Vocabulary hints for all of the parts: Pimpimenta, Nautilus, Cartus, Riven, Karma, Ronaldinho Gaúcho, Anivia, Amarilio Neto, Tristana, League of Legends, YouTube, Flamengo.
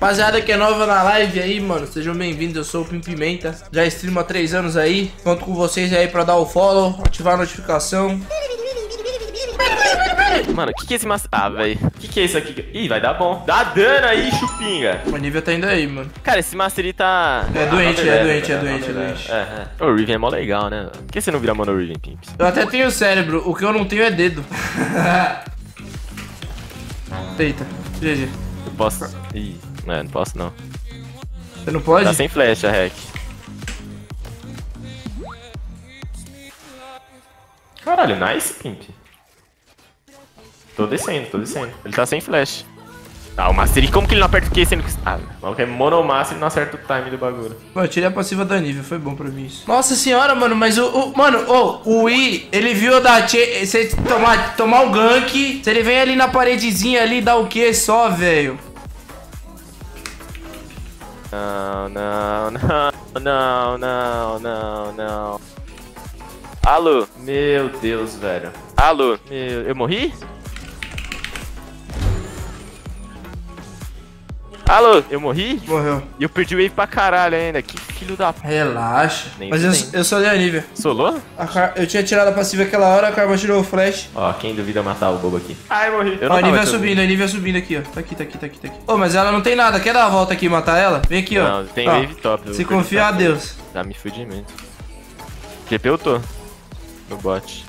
Rapaziada que é nova na live aí, mano, sejam bem-vindos, eu sou o Pimpimenta. Já streamo há 3 anos aí, conto com vocês aí pra dar o follow, ativar a notificação. Mano, o que é esse massa... Ah, velho. O que é isso aqui? Ih, vai dar bom. Dá dano aí, chupinga. O Anivia tá indo aí, mano. Cara, esse Mastery tá... É doente. É. O Riven é mó legal, né? Por que você não vira mano Riven, Pimps? Eu até tenho cérebro. O que eu não tenho é dedo. Eita. GG. Eu posso... Ih, não posso não. Você não pode? Tá sem flecha, Hack. Caralho, nice, Pimp. Tô descendo. Ele tá sem flash. Ah, o Mastery, como que ele não aperta o Q sendo que... Ah, o maluco é monomaster e não acerta o time do bagulho. Pô, eu tirei a passiva da Anivia, foi bom pra mim isso. Nossa senhora, mano, mas o I, ele viu da Tchê... Se tomar o gank, se ele vem ali na paredezinha ali, dá o Q só, velho. Não. Alô? Meu Deus, velho. Alô? Eu morri? Alô, eu morri? Morreu. E eu perdi o wave pra caralho ainda. Que filho da... Relaxa. Nem mas eu solei a Anivia. Solou? Eu tinha tirado a passiva aquela hora, a Karma tirou o flash. Ó, quem duvida matar o bobo aqui. Ai, morri. Ó, a Anivia subindo aqui, ó. Tá aqui. Ô, mas ela não tem nada. Quer dar a volta aqui e matar ela? Vem aqui, ó. Não, tem wave top. Se confia a Deus. Tá me fudimento. GP eu tô. No bot.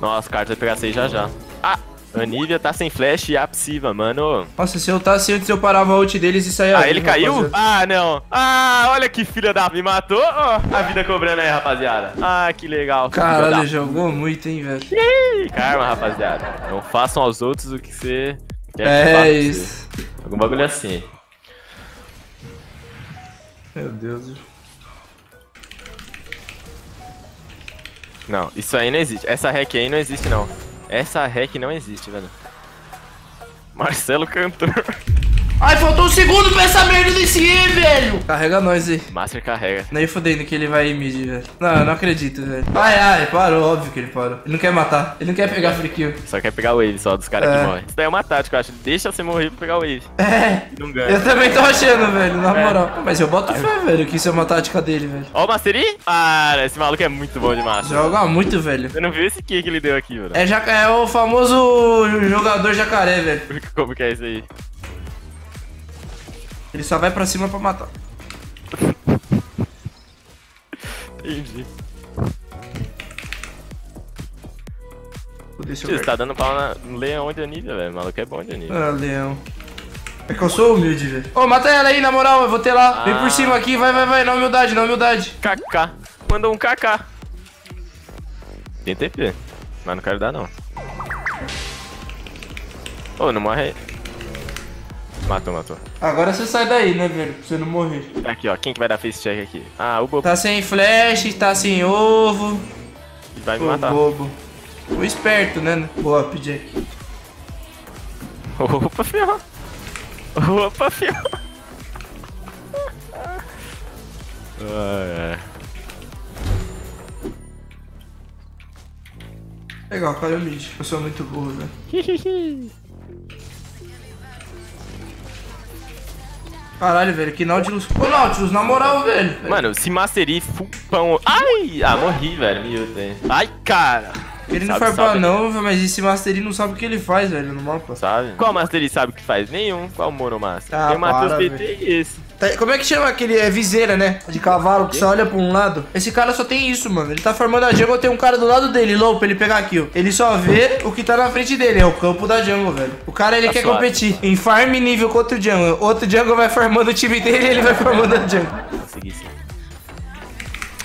Nossa, Cartus vai pegar 6 já. Ah! Anivia tá sem flash e a passiva, mano. Nossa, se eu tasse antes eu parava a ult deles e saia. Ah, ele caiu? Ah, não. Ah, olha que filha da... Me matou. Oh, a vida cobrando aí, rapaziada. Ah, que legal. Caralho, jogou muito, hein, velho. Karma, rapaziada. Não façam aos outros o que você quer fazer. É isso. Algum bagulho assim. Meu Deus. Não, isso aí não existe. Essa hack aí não existe, não. Essa hack não existe, velho. Marcelo cantor. Ai, faltou um segundo pra essa merda desse E, velho. Carrega nós aí. Master carrega. Nem fodendo que ele vai mid, velho. Não, eu não acredito, velho. Ai, parou. Óbvio que ele parou. Ele não quer matar. Ele não quer pegar free kill. Só quer pegar o wave só dos caras que morrem. Isso daí é uma tática, eu acho. Deixa você morrer pra pegar o wave. É. Não ganha. Eu também tô achando, velho. Na moral. Mas eu boto fé, velho, que isso é uma tática dele, velho. Ó o Mastery. Ah, esse maluco é muito bom de Master. Joga muito, velho. Você não viu esse kick que ele deu aqui, velho? É o famoso jogador jacaré, velho. Como que é isso aí? Ele só vai pra cima pra matar. Entendi. Você tá dando pau no leão de Anivia, velho. O maluco é bom de Anivia. Ah, leão. É que eu sou humilde, velho. Ô, mata ela aí, na moral, eu vou ter lá. Vem por cima aqui, vai. Na humildade. KK. Mandou um KK. Tem TP, mas não quero dar, não. Ô, não morre aí. Matou. Agora você sai daí, né, velho? Pra você não morrer. Aqui, ó. Quem que vai dar face check aqui? Ah, o bobo. Tá sem flash, tá sem ovo. E vai me matar. Bobo. O esperto, né? Boa, Jack. Opa, ferrou. Legal, caiu o mid. Eu sou muito burro, velho. Caralho, velho, que Nautilus. Ô, Nautilus, na moral, velho. Mano, se Mastery, fupão. Ai! Ah, morri, velho. Meu Deus. Ai, cara. Ele não farpa, não, velho, mas esse Mastery não sabe o que ele faz, velho, no mapa. Sabe? Qual Mastery sabe o que faz? Nenhum. Qual Monomaster? Ah, tem o Matheus PT e esse. Como é que chama aquele? É viseira, né? De cavalo, que só olha pra um lado. Esse cara só tem isso, mano. Ele tá formando a jungle, tem um cara do lado dele, low, pra ele pegar kill. Ele só vê o que tá na frente dele, é o campo da jungle, velho. O cara, ele tá quer suave, competir em farm nível com outro jungle. Outro jungle vai formando o time dele e ele vai formando a jungle. Consegui sim.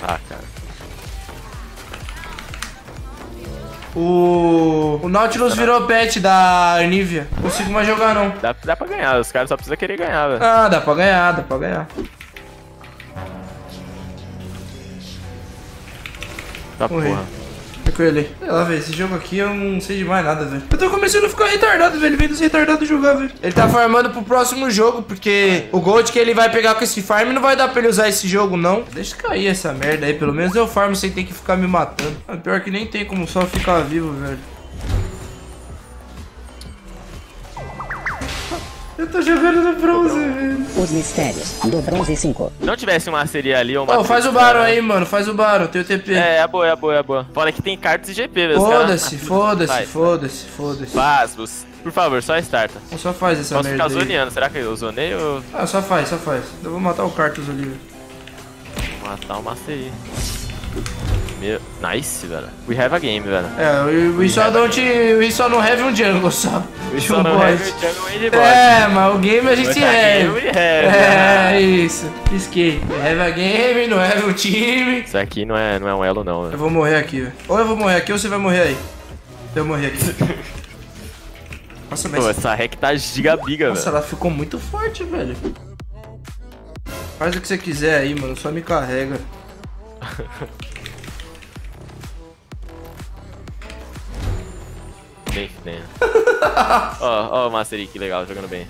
Ah, cara. O Nautilus virou pet da Anivia. Não consigo mais jogar, não. Dá pra ganhar, os caras só precisam querer ganhar, velho. Ah, dá pra ganhar. Tá porra. Recolhei. Sei lá, velho, esse jogo aqui eu não sei de mais nada, velho. Eu tô começando a ficar retardado, velho. Vendo os retardados jogar, velho. Ele tá farmando pro próximo jogo, porque o gold que ele vai pegar com esse farm não vai dar pra ele usar esse jogo, não. Deixa cair essa merda aí. Pelo menos eu farmo sem ter que ficar me matando. Ah, pior que nem tem como só ficar vivo, velho. Eu tô jogando no bronze, velho. Os mistérios do bronze 5. Não tivesse uma seria ali ou uma... Ó, faz o Baron aí, mano. Faz o Baron. Tem o TP. É boa, é boa, é boa. Fora que tem cartas e GP, velho. Foda-se, foda-se, foda-se, foda-se. Vasbos. Por favor, só starta. Só faz essa merda. Posso ficar zoneando. Será que eu zonei ou... Ah, só faz, só faz. Eu vou matar o Cartus ali, velho. Vou matar o Master aí. Meu... Nice, velho. We have a game, velho. É, we só não have um jungle, só. We só não have um jungle. É, mas o game a gente have. É, isso. Esquei. We have a game, não have um time. Isso aqui não é um elo, não, velho. Eu vou morrer aqui, velho. Ou eu vou morrer aqui ou você vai morrer aí. Eu morri aqui. Nossa, mas... Pô, essa hack tá gigabiga, velho. Nossa, ela ficou muito forte, velho. Faz o que você quiser aí, mano. Só me carrega. Bem que tem. Ó, o Master, que legal, jogando bem.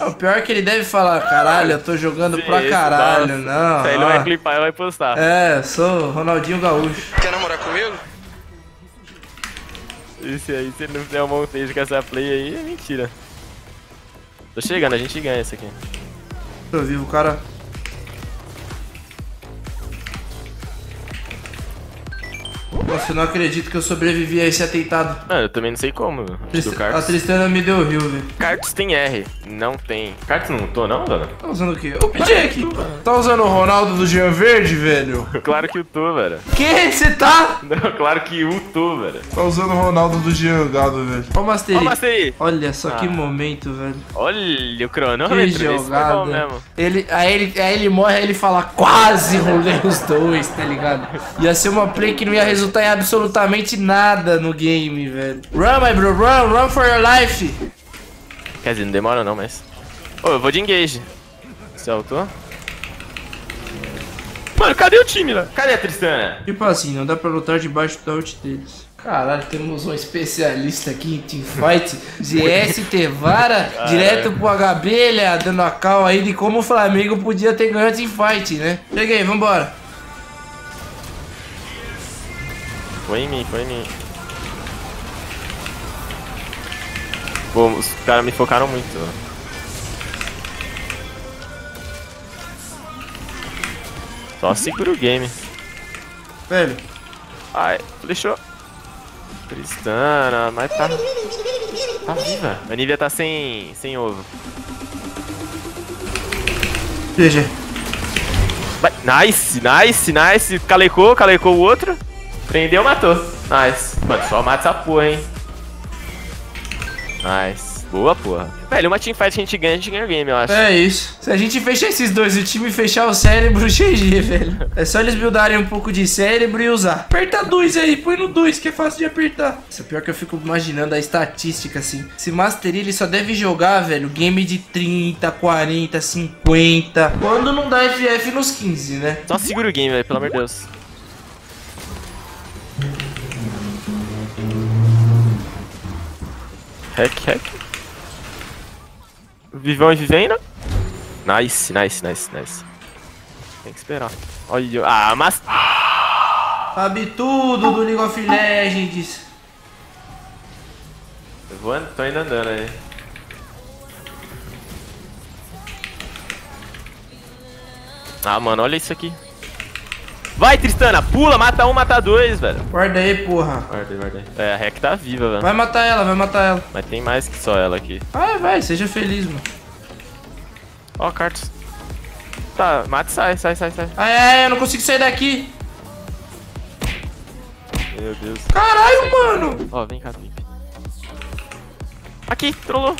É, o pior é que ele deve falar, caralho, eu tô jogando pra caralho, tá... não. Se ele não vai clipar, ele vai postar. É, sou Ronaldinho Gaúcho. Quer namorar comigo? Isso aí, se ele não fizer um montage com essa play aí, é mentira. Tô chegando, a gente ganha isso aqui. Tô vivo, cara. Nossa, eu não acredito que eu sobrevivi a esse atentado. Ah, eu também não sei como. A Tristana me deu rio, velho. Cartus tem R. Não tem. Cartus não lutou, não, dona? Tá usando o quê? Ô, Jake! Tá usando o Ronaldo do Jean Verde, velho? Claro que eu tô, velho. Que? Você tá? Não, claro que eu tô, velho. Tá usando o Ronaldo do Jean Gado, velho. Ó o Master aí. Olha só que momento, velho. Olha o cronômetro. Que jogada. Mesmo. Aí ele morre, aí ele fala, quase rolei os dois, tá ligado? Ia ser uma play que não ia resultar em absolutamente nada no game, velho. Run, my bro, run, run for your life. Quer dizer, não demora não, mas... Ô, eu vou de engage. Você autou? Mano, cadê o time lá? Cadê a Tristana? Tipo assim, não dá pra lutar debaixo da ult deles. Caralho, temos um especialista aqui em teamfight. GS Tevara, direto pro HB, dando a cal aí de como o Flamengo podia ter ganho a teamfight, né? Cheguei, vambora. Foi em mim, foi em mim. Pô, os caras me focaram muito. Só segura o game. Velho. Ai, deixou. Tristana, mas tá... Tá viva. A Anivia tá sem ovo. GG. Nice, nice, nice. Calecou, calecou o outro. Prendeu, matou. Nice. Mano, só mata essa porra, hein. Nice. Boa, porra. Velho, uma teamfight que a gente ganha o game, eu acho. É isso. Se a gente fechar esses dois e o time fechar o cérebro, GG, velho. É só eles buildarem um pouco de cérebro e usar. Aperta 2 aí, põe no 2, que é fácil de apertar. Isso é pior que eu fico imaginando a estatística, assim. Esse Master, ele só deve jogar, velho, game de 30, 40, 50. Quando não dá FF nos 15, né? Só segura o game, velho, pelo amor de Deus. Hack, hack. Vivão e vivendo. Nice, nice, nice, nice. Tem que esperar. Olha, ah, mas... Sabe tudo do League of Legends. Eu vou, tô ainda andando aí. Ah, mano, olha isso aqui. Vai, Tristana, pula, mata um, mata dois, velho. Guarda aí, porra. Guarda aí, guarda aí. É, a Rec tá viva, velho. Vai matar ela, vai matar ela. Mas tem mais que só ela aqui. Vai, vai, seja feliz, mano. Ó, Cartus. Tá, mata e sai, sai, sai, sai. Ai, eu não consigo sair daqui. Meu Deus. Caralho, mano. Ó, vem cá, vem. Aqui, trollou.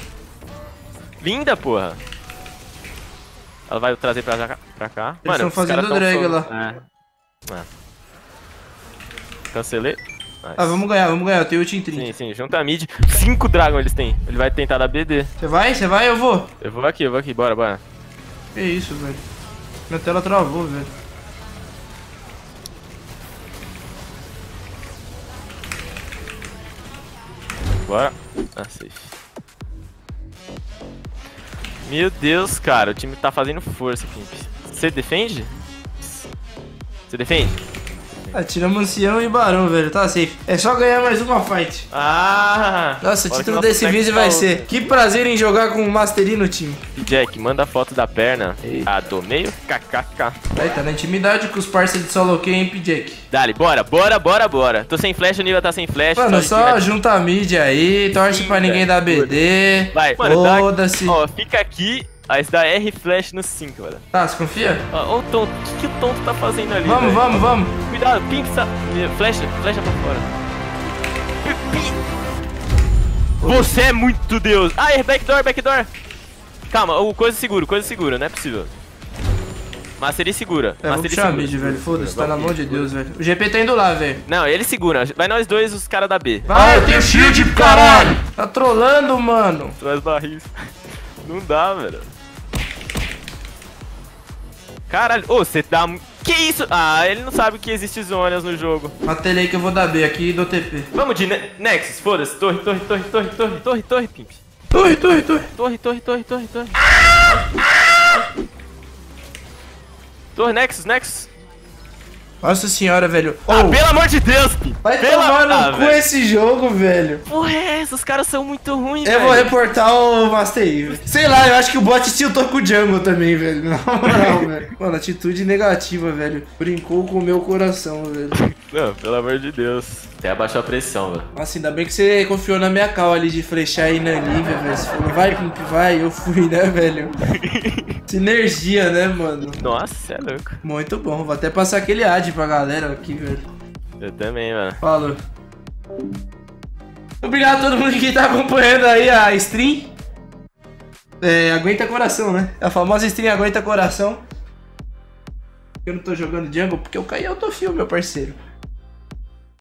Linda, porra. Ela vai trazer pra cá. Eles estão fazendo drag lá. É. Ah. Cancelei. Nice. Ah, vamos ganhar, eu tenho ult em 30. Sim, sim, junta a mid. 5 dragons eles têm. Ele vai tentar dar BD. Você vai, eu vou. Eu vou aqui, bora, bora. Que isso, velho. Minha tela travou, velho. Bora. Ah, safe. Meu Deus, cara, o time tá fazendo força, Pimp. Você defende? Você defende? Atiramos ancião e barão, velho. Tá safe. É só ganhar mais uma fight. Ah! Nossa, o título desse vídeo vai ser: que prazer em jogar com o Mastery no time. Jack, manda a foto da perna. Ah, do meio. KKK. Aí tá na intimidade com os parceiros de solo quem, hein, Jack? Dale, bora, bora, bora, bora. Tô sem flash, o nível tá sem flash. Mano, só junta a mídia aí. Torce pra ninguém da BD. Vai, foda-se. Ó, fica aqui. Aí você dá R flash no 5, velho. Tá, você confia? Ó, o tonto. O que o tonto tá fazendo ali? Vamos, véio? vamos. Cuidado, pimp, flecha, flecha pra fora. Você é muito Deus. Ai, backdoor, backdoor. Calma, o coisa segura, não é possível. Mastery segura. É, Mastery segura. Mid, velho. Foda-se, tá na mão de Deus, velho. O GP tá indo lá, velho. Não, ele segura. Vai nós dois, os caras da B. Vai, eu tenho shield, caralho. Tá trolando, mano. Traz barris. Não dá, velho. Caralho, ô, você dá... Que isso? Ah, ele não sabe que existe zonas no jogo. Mata ele aí que eu vou dar B aqui e dou TP. Vamos de Nexus, foda-se. Torre, Pimp. Torre. Torre, Nexus. Nossa senhora, velho. Oh. Ah, pelo amor de Deus, Pimp. Vai tomar no cu esse jogo, velho. Porra, esses caras são muito ruins, velho. Eu vou reportar o Mastery. Sei lá, eu acho que o bot tiltou com o jungle também, velho. Na moral, velho. Mano, atitude negativa, velho. Brincou com o meu coração, velho. Não, pelo amor de Deus. Até abaixou a pressão, velho. Nossa, ainda bem que você confiou na minha cal ali de flechar aí na Anivia, velho. Você falou, vai, Pimp, vai. Eu fui, né, velho? Sinergia, né, mano? Nossa, é louco. Muito bom. Vou até passar aquele ad pra galera aqui, velho. Eu também, mano. Falou. Obrigado a todo mundo que tá acompanhando aí a stream. É, aguenta coração, né? A famosa stream aguenta coração. Eu não tô jogando jungle porque eu caí autofio, meu parceiro.